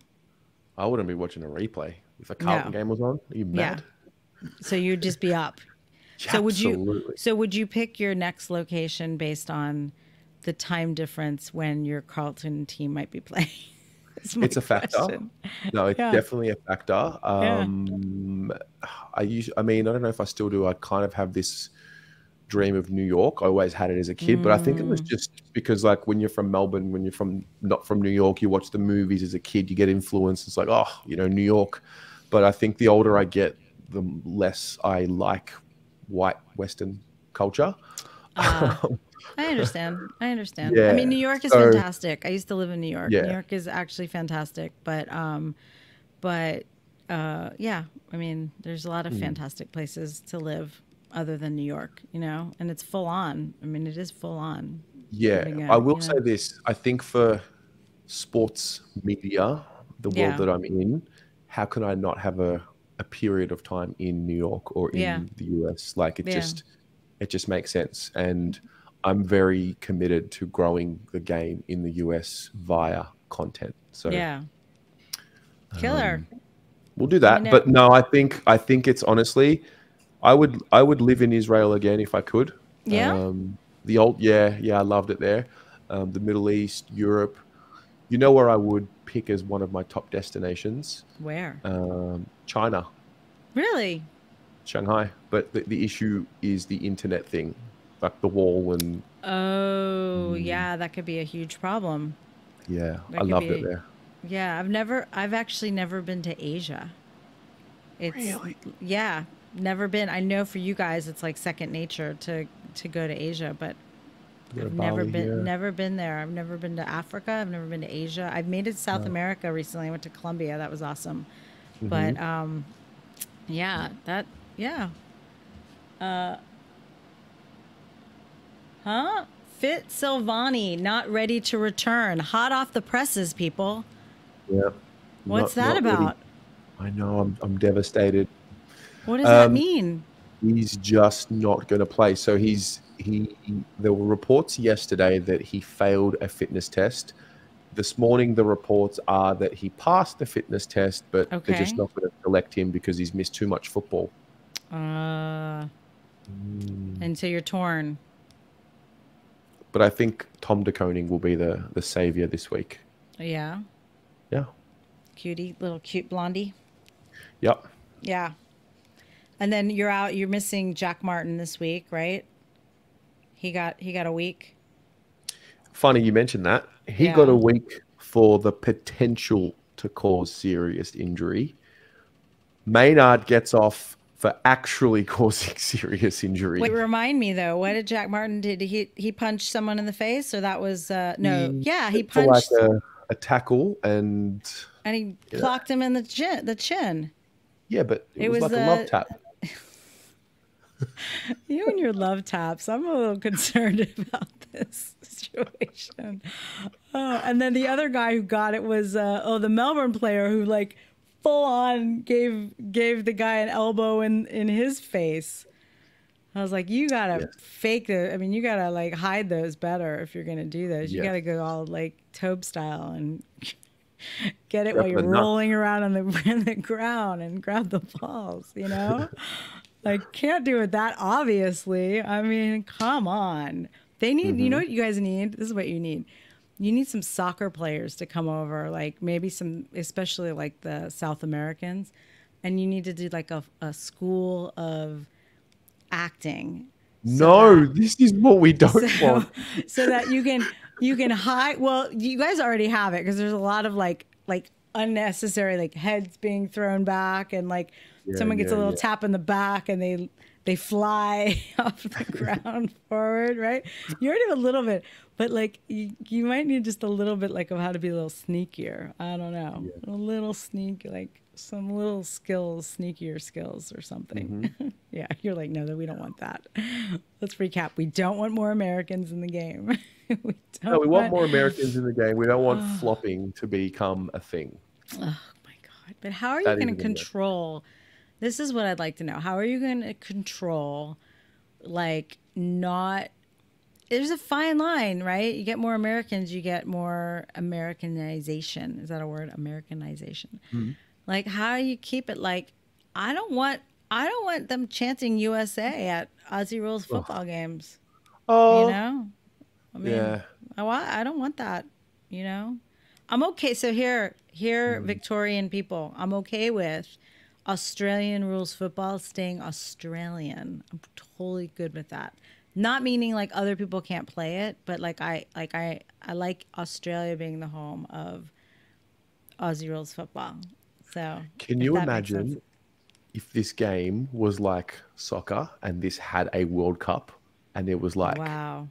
I wouldn't be watching a replay if a Carlton game was on. Are you mad? Yeah. So you'd just be up. So would you pick your next location based on the time difference when your Carlton team might be playing? It's a factor. No, it's definitely a factor. I don't know if I still do. I kind of have this dream of New York. I always had it as a kid, but I think it was just because, like, when you're from Melbourne, when you're not from New York, you watch the movies as a kid, you get influenced. It's like, oh, you know, New York. But I think the older I get, the less I like white Western culture. I understand. Yeah. I mean, New York is fantastic. I used to live in New York. Yeah. New York is actually fantastic, but yeah, I mean, there's a lot of fantastic places to live other than New York, you know, and it's full on. I mean, it is full on. Yeah. I will say this. I think for sports media, the world that I'm in, how can I not have a period of time in New York or in the US? Like, it just makes sense. And I'm very committed to growing the game in the US via content. So yeah, killer. We'll do that. But no, I think it's honestly, I would live in Israel again if I could. Yeah. I loved it there. The Middle East, Europe. You know where I would pick as one of my top destinations? Where? China. Really? Shanghai. But the issue is the internet thing. Like the wall and yeah, that could be a huge problem. Yeah, I loved it there. Yeah, I've actually never been to Asia. Really? Yeah, never been. I know for you guys it's like second nature to go to Asia, but I've never been there. I've never been to Africa. I've never been to Asia. I've made it to South America recently. I went to Colombia. That was awesome. Mm-hmm. But Fit Silvani, not ready to return. Hot off the presses, people. Yeah. What's that about? Ready. I know. I'm devastated. What does that mean? He's just not going to play. So there were reports yesterday that he failed a fitness test. This morning, the reports are that he passed the fitness test, but they're just not going to select him because he's missed too much football. And so you're torn. But I think Tom De Koning will be the savior this week. Yeah. Yeah. Cutie, little cute blondie. Yep. Yeah. And then you're out. You're missing Jack Martin this week, right? He got a week. Funny you mentioned that. He got a week for the potential to cause serious injury. Maynard gets off for actually causing serious injury. Wait, remind me though, what did Jack Martin, did he punch someone in the face? Or that was, he punched like a tackle and he clocked him in the chin. Yeah, but it was like a love tap. You and your love taps. I'm a little concerned about this situation. And then the other guy who got it was, the Melbourne player who like, full on gave the guy an elbow in his face. I was like, you gotta fake the. I mean, you gotta like hide those better if you're gonna do those. You gotta go all like Tobe style and get it while you're rolling around on the ground and grab the balls. You know, like can't do it that obviously. I mean, come on. They need. You know what you guys need. This is what you need. You need some soccer players to come over, like maybe some, especially like the South Americans. And you need to do like a school of acting. This is what we don't want. So that you can hide. Well, you guys already have it because there's a lot of like unnecessary, like heads being thrown back and like someone gets a little tap in the back and they fly off the ground forward, right? You already have a little bit, but like you might need just a little bit like of how to be a little sneakier. I don't know, a little sneak, like some little skills, sneakier skills or something. Yeah, you're like, no, we don't want that. Let's recap. We don't want more Americans in the game. we want more Americans in the game. We don't want flopping to become a thing. Oh my God. But how are you going to control... This is what I'd like to know. How are you going to control, like, not... There's a fine line, right? You get more Americans, you get more Americanization. Is that a word? Americanization. Like, how do you keep it like, I don't want... I don't want them chanting USA at Aussie Rules football games. Oh, you know, I mean, yeah. I don't want that. You know, I'm okay. So here, Victorian people, I'm okay with Australian rules football staying Australian. I'm totally good with that. Not meaning like other people can't play it, but like I like Australia being the home of Aussie rules football. So can you imagine if this game was like soccer and this had a World Cup and it was like, wow,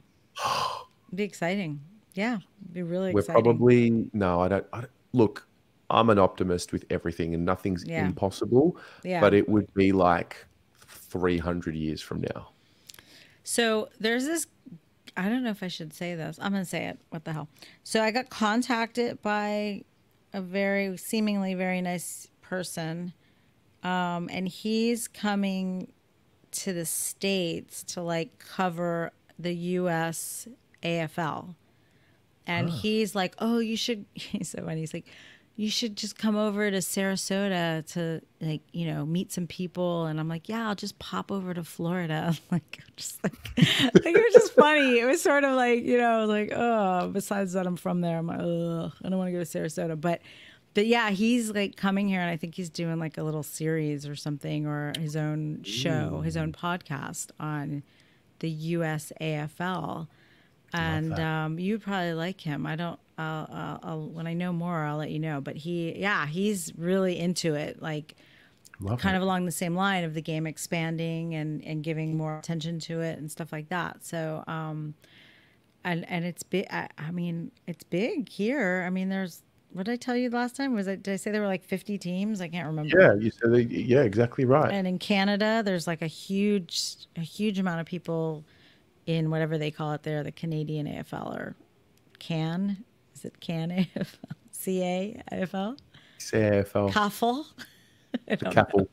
it'd be exciting. Yeah, it'd be really exciting. We're probably, no, I don't look, I'm an optimist with everything and nothing's impossible, but it would be like 300 years from now. So there's this, I don't know if I should say this. I'm going to say it. What the hell? So I got contacted by a very seemingly very nice person. And he's coming to the States to like cover the US AFL. And he's like, oh, you should, he's so funny. He's like, you should just come over to Sarasota to like, you know, meet some people. And I'm like, yeah, I'll just pop over to Florida. Like, I'm just like, it was just funny. It was sort of like, you know, like, oh, besides that, I'm from there. I'm like, oh, I don't want to go to Sarasota. But yeah, he's like coming here and I think he's doing like a little series or something or his own show, his own podcast on the US AFL. And you'd probably like him. I don't, I'll, when I know more, I'll let you know. But he, yeah, he's really into it, like kind of along the same line of the game expanding and giving more attention to it and stuff like that. So, and it's big. I mean, it's big here. I mean, there's, what did I tell you last time? Did I say there were like 50 teams? I can't remember. Yeah, you said, yeah, exactly right. And in Canada, there's like a huge amount of people in whatever they call it there, the Canadian AFL or CAN. Is it CAN AFL? C-A-AFL? C-A-AFL. Coffle? The Caffle.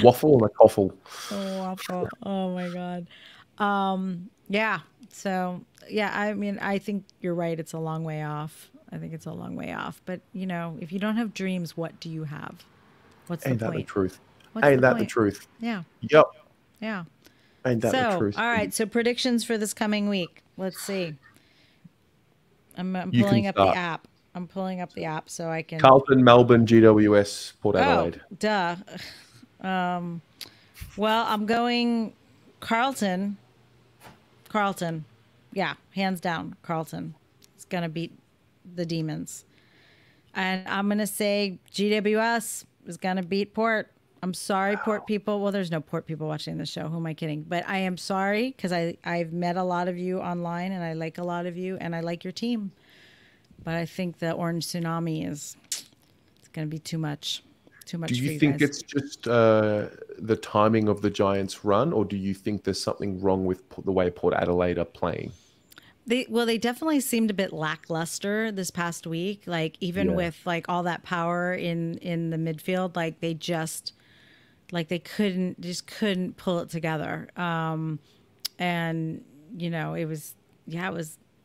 Waffle and a Coffle. Oh, waffle. Oh, my God. Yeah. So, yeah, I mean, I think you're right. It's a long way off. I think it's a long way off. But, you know, if you don't have dreams, what do you have? What's the point? Ain't that the truth? Ain't that the truth? Yeah. Yep. Yeah. Ain't that the truth? All right. So predictions for this coming week. Let's see. I'm pulling up the app. I'm pulling up the app so I can. Carlton, Melbourne, GWS, Port Adelaide. Oh, duh. Well, I'm going Carlton. Carlton. Yeah, hands down, Carlton. It's going to beat the Demons. And I'm going to say GWS is going to beat Port. I'm sorry, Port people. Well, there's no Port people watching the show. Who am I kidding? But I am sorry because I've met a lot of you online and I like a lot of you and I like your team. But I think the orange tsunami it's going to be too much. Too much for you guys. Do you think it's just the timing of the Giants' run, or do you think there's something wrong with the way Port Adelaide are playing? Well, they definitely seemed a bit lackluster this past week. Like even with like all that power in the midfield, like they just... Like they couldn't pull it together. And, you know, it was, I don't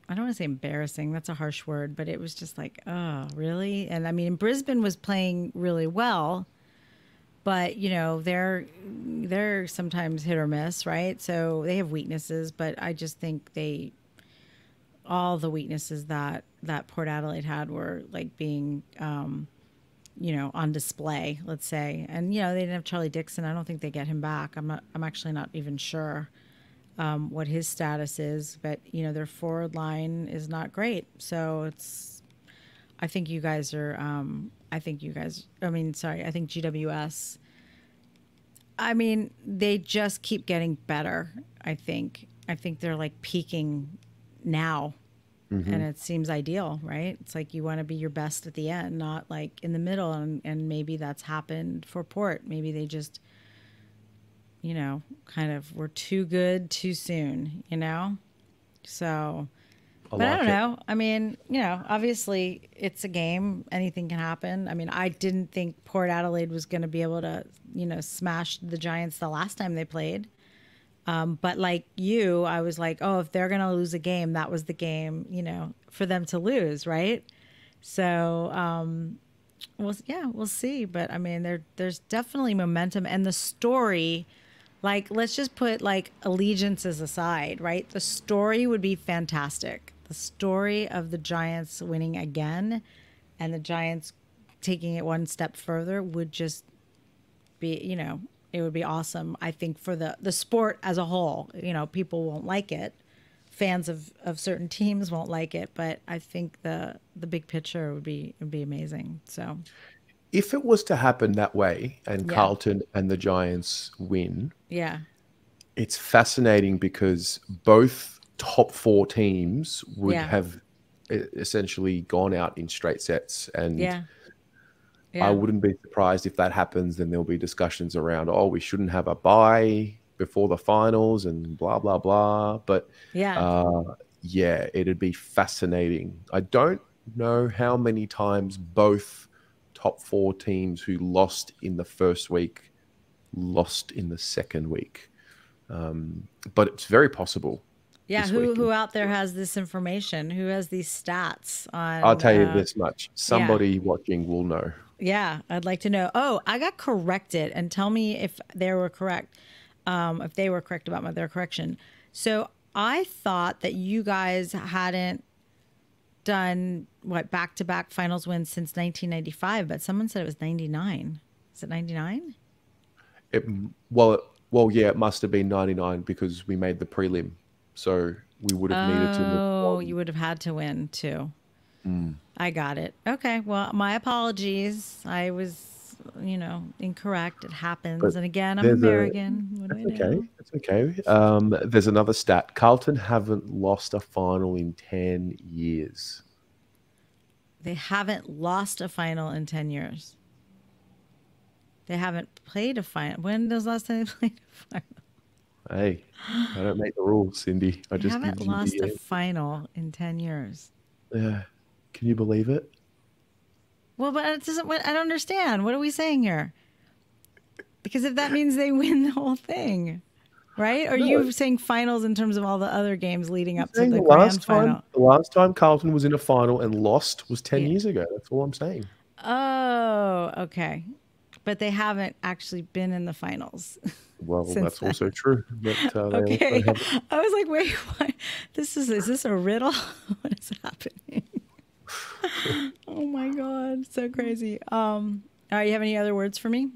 want to say embarrassing. That's a harsh word, but it was just like, oh, really? And I mean, Brisbane was playing really well, but you know, they're sometimes hit or miss, right? So they have weaknesses, but I just think all the weaknesses that Port Adelaide had were like being, you know, on display, let's say. And, you know, they didn't have Charlie Dixon. I don't think they get him back. I'm actually not even sure what his status is, but you know, their forward line is not great. So I think you guys are, I think GWS, I mean, they just keep getting better. I think they're like peaking now. And it seems ideal, right? It's like you want to be your best at the end, not like in the middle. And maybe that's happened for Port. Maybe they just, you know, kind of were too good too soon, you know? So, but I don't know. I mean, you know, obviously it's a game. Anything can happen. I mean, I didn't think Port Adelaide was going to be able to, you know, smash the Giants the last time they played. But like you, I was like, oh, if they're going to lose a game, that was the game, you know, for them to lose. Right. So, Well, yeah, we'll see. But I mean, there's definitely momentum, and the story, like, let's just put like allegiances aside, right? The story would be fantastic. The story of the Giants winning again and the Giants taking it one step further would just be, you know, it would be awesome. I think for the sport as a whole, you know, people won't like it. Fans of certain teams won't like it, but I think the big picture would be amazing. So if it was to happen that way and yeah. Carlton and the Giants win, yeah, it's fascinating because both top four teams would yeah. have essentially gone out in straight sets. And yeah. Yeah. I wouldn't be surprised if that happens. Then there'll be discussions around, oh, we shouldn't have a bye before the finals and blah, blah, blah. But yeah, yeah, it'd be fascinating. I don't know how many times both top four teams who lost in the first week lost in the second week. But it's very possible. Yeah, who out there has this information? Who has these stats on? I'll tell you this much. Somebody yeah. watching will know. Yeah, I'd like to know. Oh, I got corrected, and tell me if they were correct. If they were correct about their correction. So I thought that you guys hadn't done what back-to-back finals wins since 1995, but someone said it was 99. Is it 99? Well, yeah, it must have been 99 because we made the prelim. So we would have needed to win. Oh, you would have had to win too. Mm. I got it. Okay. Well, my apologies. I was, you know, incorrect. It happens. But and again, I'm American. That's okay. There's another stat. Carlton haven't lost a final in 10 years. They haven't lost a final in 10 years. They haven't played a final. When was the last time they played a final? Hey, I don't make the rules, Cindy. I just haven't lost a final in 10 years. Yeah. Can you believe it? Well, but it doesn't, I don't understand. What are we saying here? Because if that means they win the whole thing, right? Or no, you're saying finals in terms of all the other games leading up to the grand final. The last time Carlton was in a final and lost was 10 yeah. years ago. That's all I'm saying. Oh, okay. But they haven't actually been in the finals. Well, that's then. Also true. But, okay. I was like, wait, what? Is this a riddle? What is happening? Oh my God. So crazy. All right. You have any other words for me?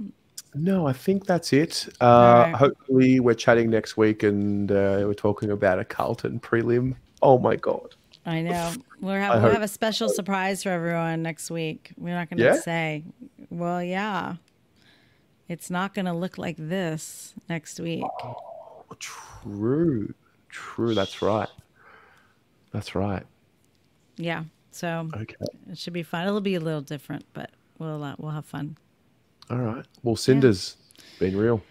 No, I think that's it. Right. Hopefully we're chatting next week and we're talking about a Carlton prelim. Oh my God. I know. We'll have a special surprise for everyone next week. We're not going to yeah? say, well, yeah. It's not going to look like this next week. Oh, true. True. That's right. That's right. Yeah. So okay. It should be fun. It'll be a little different, but we'll have fun. All right. Well, Cinder's yeah. been real.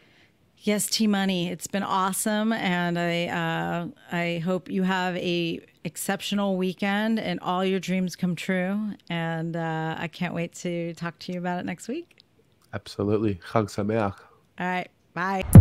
Yes, T-Money. It's been awesome. And I hope you have a exceptional weekend and all your dreams come true. And I can't wait to talk to you about it next week. Absolutely. Chag Sameach. All right. Bye.